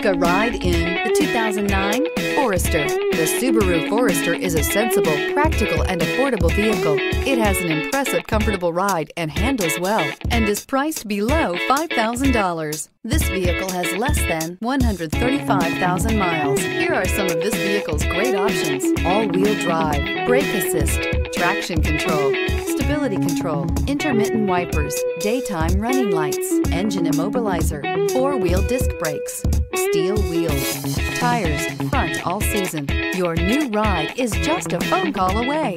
Take a ride in the 2009 Forester. The Subaru Forester is a sensible, practical, and affordable vehicle. It has an impressive, comfortable ride and handles well, and is priced below $5,000. This vehicle has less than 135,000 miles. Here are some of this vehicle's great options: all-wheel drive, brake assist, traction control, stability control, intermittent wipers, daytime running lights, engine immobilizer, four-wheel disc brakes, steel wheels, tires, front all season. Your new ride is just a phone call away.